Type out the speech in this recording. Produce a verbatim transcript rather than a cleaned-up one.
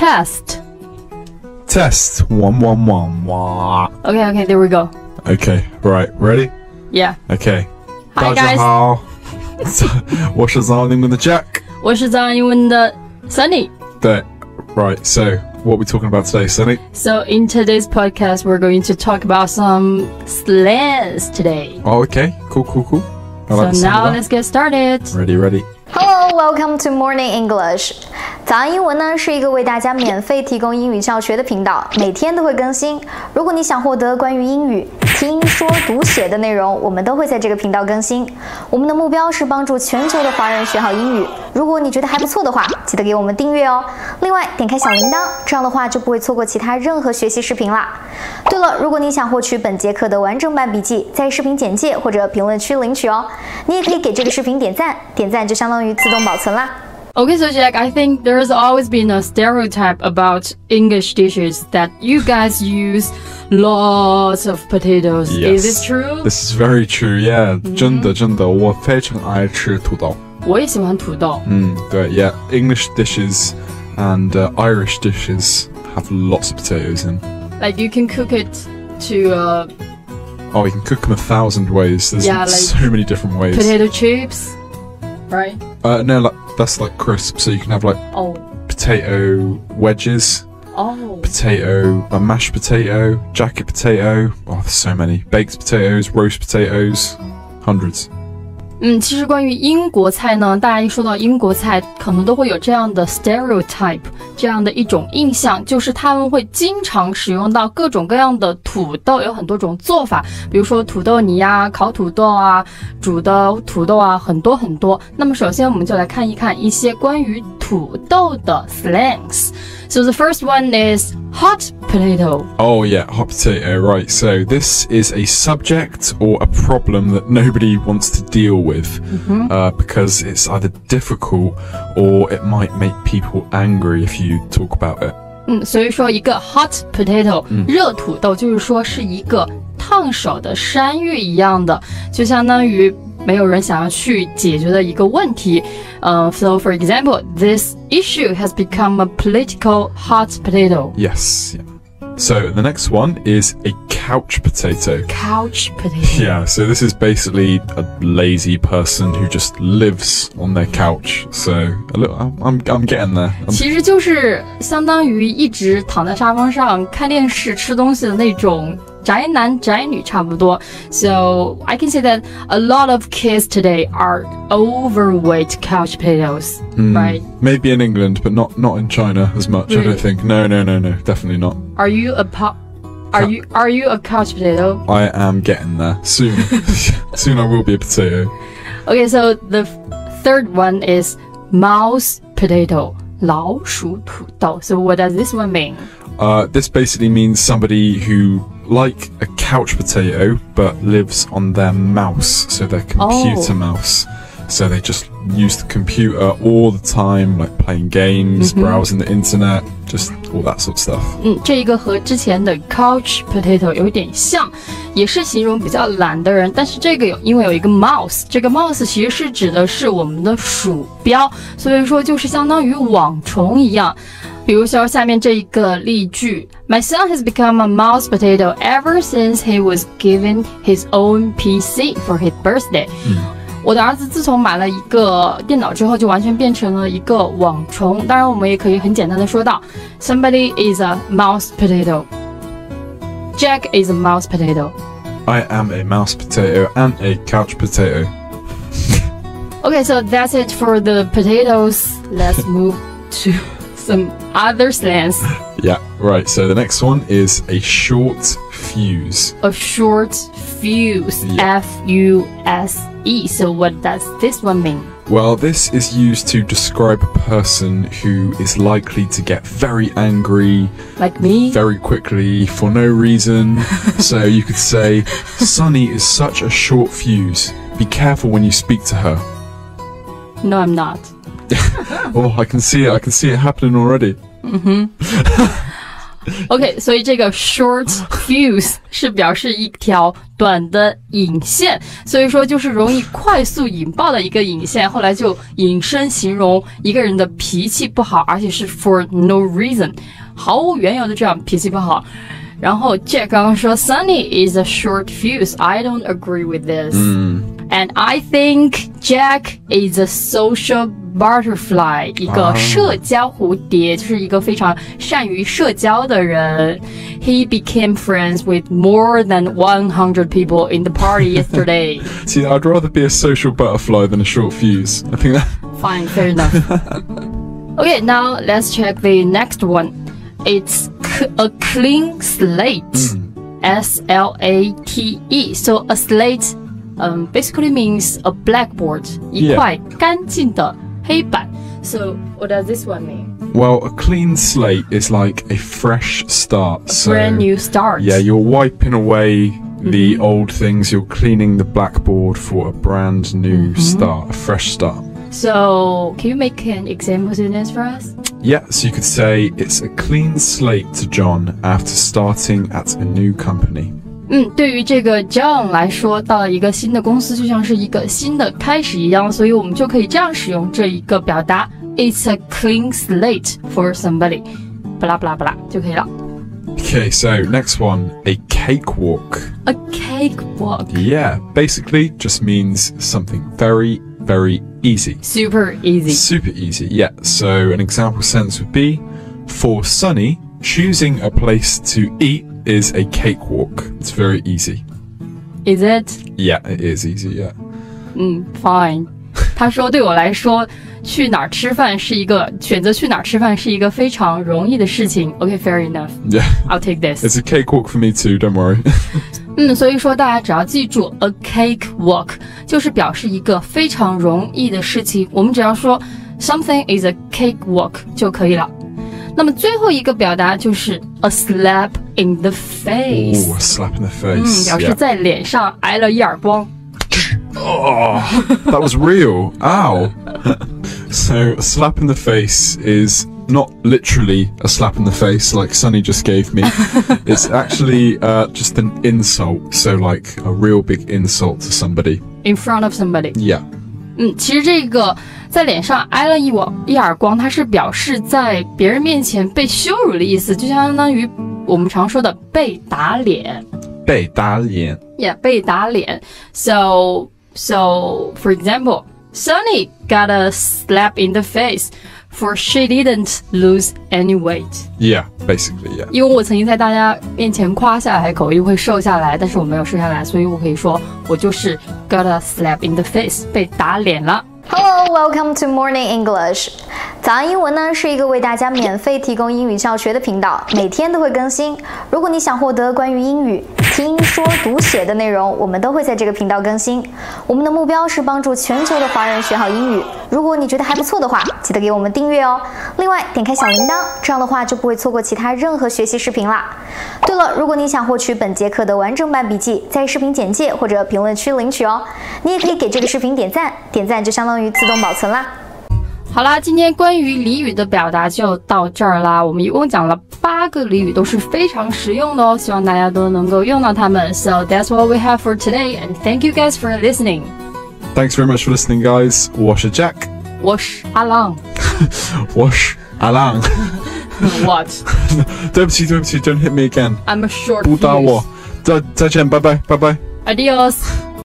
Test. Test. One, one, one, one. Okay, okay, there we go. Okay, right, ready? Yeah. Okay. Hi, guys. 我是早安英文的 Jack. 我是早安英文的 Sunny. There. Right, so what are we talking about today, Sunny? So in today's podcast, we're going to talk about some slangs today. Oh, okay. Cool, cool, cool. I like so now let's get started. Ready, ready. Hello, welcome to Morning English. 早安英文呢是一个为大家免费提供英语教学的频道，每天都会更新。如果你想获得关于英语听说读写的内容，我们都会在这个频道更新。我们的目标是帮助全球的华人学好英语。如果你觉得还不错的话，记得给我们订阅哦。另外，点开小铃铛，这样的话就不会错过其他任何学习视频啦。对了，如果你想获取本节课的完整版笔记，在视频简介或者评论区领取哦。你也可以给这个视频点赞，点赞就相当于自动保存啦。 Okay, so Jack, I think there has always been a stereotype about English dishes that you guys use lots of potatoes. Yes. Is it true? This is very true, yeah. 真的真的，我非常爱吃土豆。我也喜欢土豆。嗯，对 ，yeah. English dishes and uh, Irish dishes have lots of potatoes in. Like you can cook it to. Uh, oh, you can cook them a thousand ways. There's yeah, like so many different ways. Potato chips, right? Uh, no, like. That's like crisp, so you can have like oh. potato wedges, oh. potato, a mashed potato, jacket potato. Oh, there's so many. Baked potatoes, roast potatoes, hundreds. 嗯，其实关于英国菜呢，大家一说到英国菜，可能都会有这样的 stereotype， 这样的一种印象，就是他们会经常使用到各种各样的土豆，有很多种做法，比如说土豆泥啊、烤土豆啊、煮的土豆啊，很多很多。那么首先我们就来看一看一些关于土豆的 slangs. So the first one is hot potato. Oh yeah, hot potato, right. So this is a subject or a problem that nobody wants to deal with. With, mm-hmm. uh, because it's either difficult or it might make people angry if you talk about it. 嗯，所以说一个 hot potato， 热土豆，就是说是一个烫手的山芋一样的，就相当于没有人想要去解决的一个问题。呃 ，so for example, this issue has become a political hot potato. Yes. Yeah. So the next one is a couch potato. Couch potato. Yeah, so this is basically a lazy person who just lives on their couch. So look, I'm I'm getting there. I'm... 其实就是相当于一直躺在沙发上看电视、吃东西的那种宅男宅女差不多。So I can say that a lot of kids today are overweight couch potatoes, mm, right? Maybe in England, but not not in China as much. Really? I don't think. No, no, no, no, definitely not. Are you a pop? Are you are you a couch potato? I am getting there soon. Soon I will be a potato. Okay, so the third one is mouse potato. 老鼠土豆. So what does this one mean? Uh, this basically means somebody who like a couch potato but lives on their mouse, so their computer oh. mouse. So they just use the computer all the time, like playing games, mm-hmm. browsing the internet, just all that sort of stuff. 嗯，这一个和之前的 couch potato 有点像，也是形容比较懒的人。但是这个有因为有一个 mouse， 这个 mouse 其实是指的是我们的鼠标，所以说就是相当于网虫一样。比如说下面这一个例句 ，My son has become a mouse potato ever since he was given his own P C for his birthday. 嗯。 我的儿子自从买了一个电脑之后，就完全变成了一个网虫。当然，我们也可以很简单的说到 ，Somebody is a mouse potato. Jack is a mouse potato. I am a mouse potato and a couch potato. Okay, so that's it for the potatoes. Let's move to some other slangs. Yeah, right. So the next one is a short fuse. A short fuse. Yeah. F U S E. So what does this one mean? Well, this is used to describe a person who is likely to get very angry. Like me? Very quickly, for no reason. So you could say, Sunny is such a short fuse. Be careful when you speak to her. No, I'm not. Oh, I can see it. I can see it happening already. Mm-hmm. OK， 所以这个 short fuse 是表示一条短的引线，所以说就是容易快速引爆的一个引线。后来就引申形容一个人的脾气不好，而且是 for no reason， 毫无缘由的这样脾气不好。 然后 Jack 刚刚说 Sunny is a short fuse. I don't agree with this. Mm. And I think Jack is a social butterfly. 一个社交蝴蝶， oh. 就是一个非常善于社交的人。He became friends with more than one hundred people in the party yesterday. See, I'd rather be a social butterfly than a short fuse. I think that. Fine, fair enough. Okay, now let's check the next one. It's a clean slate, mm. S L A T E. So a slate um, basically means a blackboard, yeah. 一块干净的黑板. So what does this one mean? Well, a clean slate is like a fresh start. A so, brand new start. Yeah, you're wiping away the mm-hmm. old things. You're cleaning the blackboard for a brand new mm-hmm. start, a fresh start. So, can you make an example sentence for us? Yeah, so you could say, it's a clean slate to John after starting at a new company. 嗯，对于这个 John 来说，到了一个新的公司就像是一个新的开始一样，所以我们就可以这样使用这一个表达 It's a clean slate for somebody. 不啦不啦不啦就可以了。Okay, so next one, a cakewalk. A cakewalk. Yeah, basically just means something very, very easy. Super easy. Super easy, yeah. So an example sentence would be, for Sunny, choosing a place to eat is a cakewalk. It's very easy. Is it? Yeah, it is easy, yeah. Mm, fine. 他说对我来说去哪吃饭是一个选择去哪吃饭是一个非常容易的事情。Okay, fair enough. Yeah. I'll take this. It's a cakewalk for me too, don't worry. 嗯，所以说大家只要记住 a cakewalk 就是表示一个非常容易的事情，我们只要说 something is a cakewalk 就可以了。那么最后一个表达就是 a slap in the face。Oh, a slap in the face. 嗯，表示在脸上挨了一耳光。Oh, that was real. Ow. So a slap in the face is not literally a slap in the face like Sunny just gave me. It's actually uh, just an insult. So like a real big insult to somebody. In front of somebody. Yeah. 嗯，其实这个在脸上挨了一我一耳光，它是表示在别人面前被羞辱的意思，就相当于我们常说的被打脸。被打脸。Yeah, 被打脸。So, so for example, Sunny got a slap in the face. For she didn't lose any weight. Yeah, basically, yeah. 因为我曾经在大家面前夸下海口音会瘦下来，但是我没有瘦下来，所以我可以说我就是 got a slap in the face， 被打脸了。Hello, welcome to Morning English. 早安英文呢是一个为大家免费提供英语教学的频道，每天都会更新。如果你想获得关于英语听说读写的内容，我们都会在这个频道更新。我们的目标是帮助全球的华人学好英语。如果你觉得还不错的话，记得给我们订阅哦。另外，点开小铃铛，这样的话就不会错过其他任何学习视频啦。对了，如果你想获取本节课的完整版笔记，在视频简介或者评论区领取哦。你也可以给这个视频点赞，点赞就相当于 自动保存啦。好啦，今天关于俚语的表达就到这儿啦。我们一共讲了八个俚语，都是非常实用的哦。希望大家都能够用到它们。So that's what we have for today, and thank you guys for listening. Thanks very much for listening, guys. 我是 Jack， 我是阿浪，我是阿浪。What？ 对不起，对不起 ，Don't hit me again. I'm a short fuse. 不打我。再再见，拜拜，拜拜。Adios.